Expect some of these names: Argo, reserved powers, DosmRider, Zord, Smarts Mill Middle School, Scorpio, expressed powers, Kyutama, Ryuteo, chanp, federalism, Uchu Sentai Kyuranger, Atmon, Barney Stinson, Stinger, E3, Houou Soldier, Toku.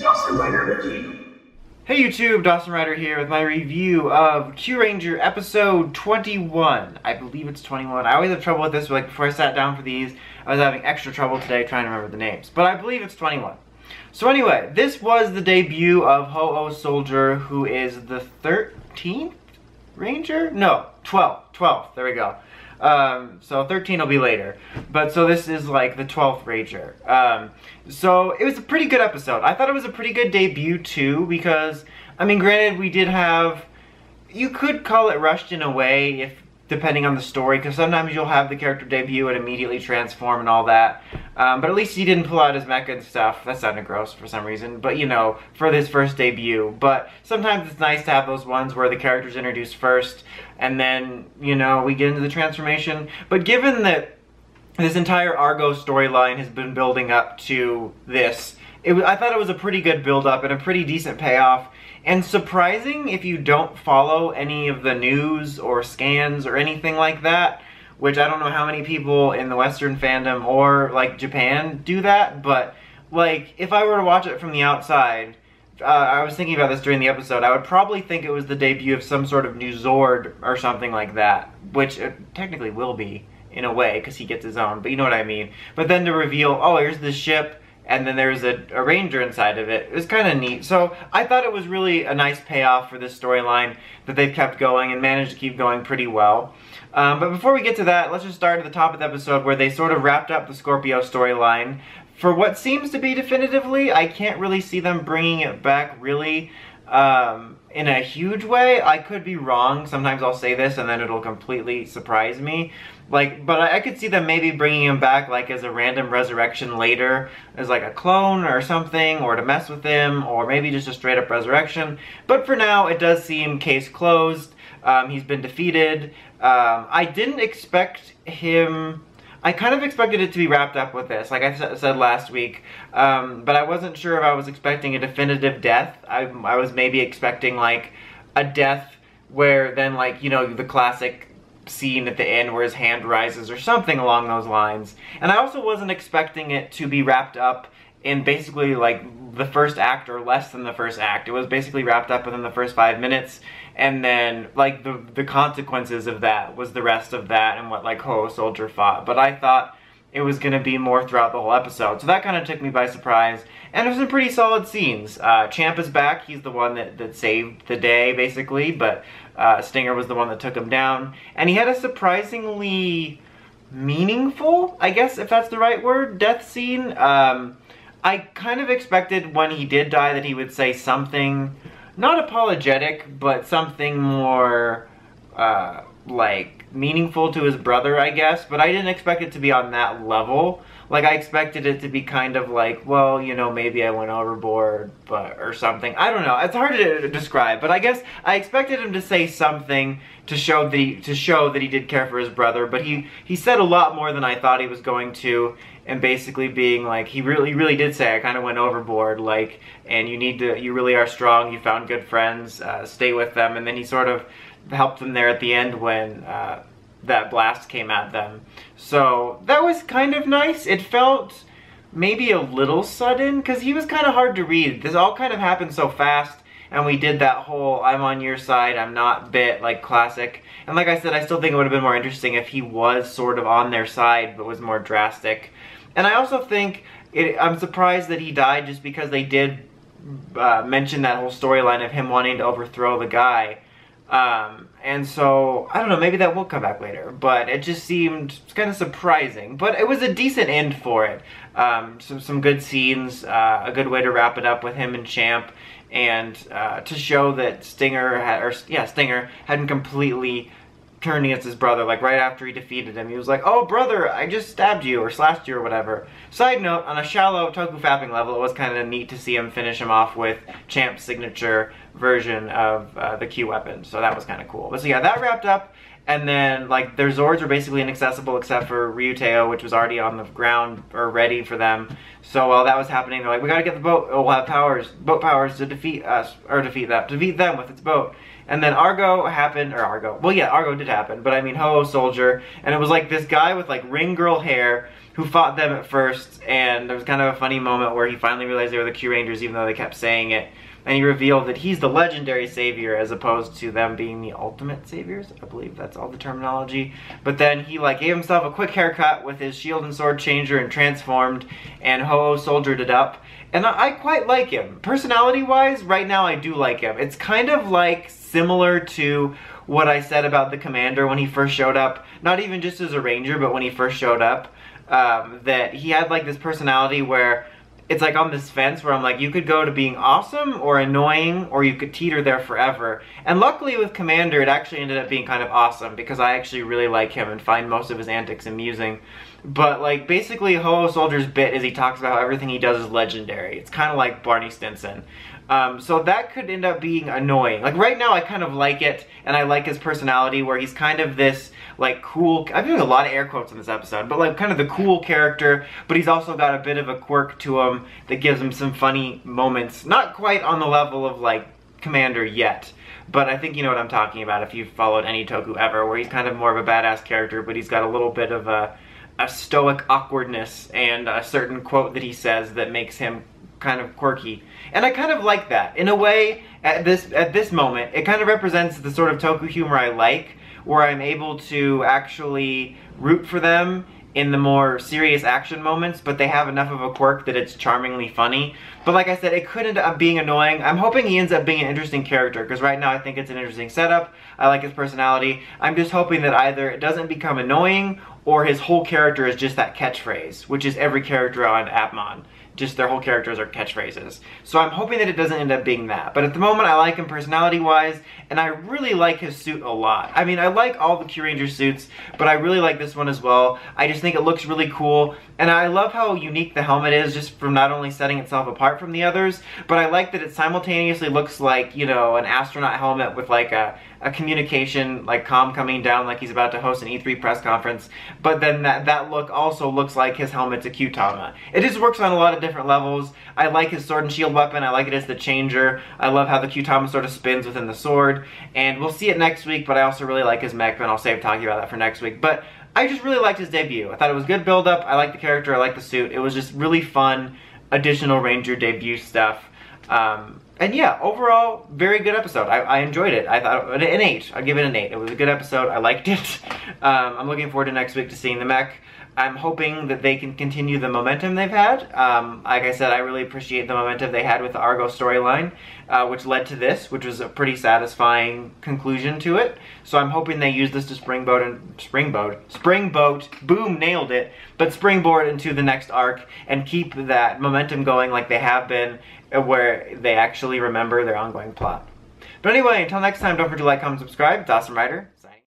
DosmRider review. Hey YouTube, DosmRider here with my review of Kyuranger episode 21. I believe it's 21. I always have trouble with this, but like before I sat down for these, I was having extra trouble today trying to remember the names. But I believe it's 21. So anyway, this was the debut of Houou Soldier, who is the 13th Ranger? No, 12th, there we go. So 13 will be later, but so this is like the 12th Ranger. So it was a pretty good episode. I thought it was a pretty good debut too, because I mean, granted, we did have, you could call it rushed in a way, if depending on the story, because sometimes you'll have the character debut and immediately transform and all that. But at least he didn't pull out his mecha and stuff. That sounded gross for some reason, but you know, for this first debut. But sometimes it's nice to have those ones where the character's introduced first, and then, you know, we get into the transformation. But given that this entire Argo storyline has been building up to this, I thought it was a pretty good build-up and a pretty decent payoff. And surprising if you don't follow any of the news or scans or anything like that, which I don't know how many people in the Western fandom or, like, Japan do that, but, like, if I were to watch it from the outside, I was thinking about this during the episode, I would probably think it was the debut of some sort of new Zord or something like that, which it technically will be, in a way, because he gets his own, but you know what I mean. But then to reveal, oh, here's the ship, and then there's a ranger inside of it. It was kind of neat. So I thought it was really a nice payoff for this storyline that they've kept going and managed to keep going pretty well. But before we get to that, let's just start at the top of the episode where they sort of wrapped up the Scorpio storyline for what seems to be definitively. I can't really see them bringing it back really in a huge way. I could be wrong. Sometimes I'll say this and then it'll completely surprise me. Like, but I could see them maybe bringing him back, like, as a random resurrection later, as, like, a clone or something, or to mess with him, or maybe just a straight-up resurrection. But for now, it does seem case closed. He's been defeated. I didn't expect him... I kind of expected it to be wrapped up with this, like I said last week, but I wasn't sure if I was expecting a definitive death. I was maybe expecting, like, a death where then, like, you know, the classic scene at the end where his hand rises or something along those lines. And I also wasn't expecting it to be wrapped up in basically like the first act or less than the first act. It was basically wrapped up within the first 5 minutes, and then like the consequences of that was the rest of that and what like Houou Soldier fought. But I thought it was going to be more throughout the whole episode. So that kind of took me by surprise. And it was some pretty solid scenes. Champ is back. He's the one that saved the day, basically. But Stinger was the one that took him down. And he had a surprisingly meaningful, I guess, if that's the right word, death scene. I kind of expected when he did die that he would say something, not apologetic, but something more, like, meaningful to his brother, I guess, but I didn't expect it to be on that level. Like, I expected it to be kind of like, well, you know, maybe I went overboard, but, or something. I don't know. It's hard to describe, but I guess I expected him to say something to show that he did care for his brother, but he said a lot more than I thought he was going to, and basically being like, he really did say, I kind of went overboard, like, and you really are strong, you found good friends, stay with them, and then he sort of helped them there at the end when that blast came at them. So that was kind of nice. It felt maybe a little sudden because he was kind of hard to read. This all kind of happened so fast, and we did that whole I'm on your side, I'm not bit, like, classic. And like I said, I still think it would have been more interesting if he was sort of on their side but was more drastic. And I also think I'm surprised that he died just because they did mention that whole storyline of him wanting to overthrow the guy. And so, I don't know, maybe that will come back later, but it just seemed kind of surprising, but it was a decent end for it. Some good scenes, a good way to wrap it up with him and Champ, and to show that Stinger hadn't completely turned against his brother. Like, right after he defeated him, he was like, oh brother, I just stabbed you or slashed you or whatever. Side note, on a shallow Toku fapping level, it was kind of neat to see him finish him off with Champ's signature version of the Q weapon, so that was kind of cool. But so yeah, that wrapped up, and then like their Zords were basically inaccessible except for Ryuteo, which was already on the ground or ready for them. So while that was happening, they're like, we gotta get the boat, we'll have boat powers to defeat us, or defeat them with its boat. And then Argo did happen, but I mean Houou Soldier, and it was like this guy with like ring girl hair who fought them at first, and there was kind of a funny moment where he finally realized they were the Kyurangers even though they kept saying it, and he revealed that he's the legendary savior as opposed to them being the ultimate saviors. I believe that's all the terminology. But then he like gave himself a quick haircut with his shield and sword changer and transformed, and Houou soldiered it up. And I quite like him. Personality-wise, right now I do like him. It's kind of like similar to what I said about the commander when he first showed up. Not even just as a ranger, but when he first showed up. That he had like this personality where it's like on this fence where I'm like, you could go to being awesome or annoying, or you could teeter there forever. And luckily with Commander, it actually ended up being kind of awesome because I actually really like him and find most of his antics amusing. But like basically Houou Soldier's bit is he talks about how everything he does is legendary. It's kind of like Barney Stinson. So that could end up being annoying. Like right now I kind of like it, and I like his personality where he's kind of this like cool, I'm doing a lot of air quotes in this episode, but like kind of the cool character, but he's also got a bit of a quirk to him that gives him some funny moments. Not quite on the level of like Commander yet, but I think you know what I'm talking about if you've followed any Toku ever, where he's kind of more of a badass character, but he's got a little bit of a stoic awkwardness and a certain quote that he says that makes him kind of quirky. And I kind of like that. In a way, at this moment, it kind of represents the sort of Toku humor I like, where I'm able to actually root for them in the more serious action moments, but they have enough of a quirk that it's charmingly funny. But like I said, it could end up being annoying. I'm hoping he ends up being an interesting character, because right now I think it's an interesting setup. I like his personality. I'm just hoping that either it doesn't become annoying, or his whole character is just that catchphrase, which is every character on Atmon. Just their whole characters are catchphrases. So I'm hoping that it doesn't end up being that. But at the moment, I like him personality-wise, and I really like his suit a lot. I mean, I like all the Kyuranger suits, but I really like this one as well. I just think it looks really cool, and I love how unique the helmet is, just from not only setting itself apart from the others, but I like that it simultaneously looks like, you know, an astronaut helmet with like a communication, like comm coming down like he's about to host an E3 press conference, but then that look also looks like his helmet's a Kyutama. It just works on a lot of different levels. I like his sword and shield weapon, I like it as the changer, I love how the Kyutama sort of spins within the sword, and we'll see it next week, but I also really like his mech, and I'll save talking about that for next week, but I just really liked his debut. I thought it was good build-up, I liked the character, I liked the suit, it was just really fun additional Ranger debut stuff. And yeah, overall, very good episode. I enjoyed it. I thought an 8. I'll give it an 8. It was a good episode. I liked it. I'm looking forward to next week to seeing the mech. I'm hoping that they can continue the momentum they've had. Like I said, I really appreciate the momentum they had with the Argo storyline, which led to this, which was a pretty satisfying conclusion to it. So I'm hoping they use this to springboard into the next arc and keep that momentum going like they have been, where they actually remember their ongoing plot. But anyway, until next time, don't forget to like, comment, subscribe. DosmRider.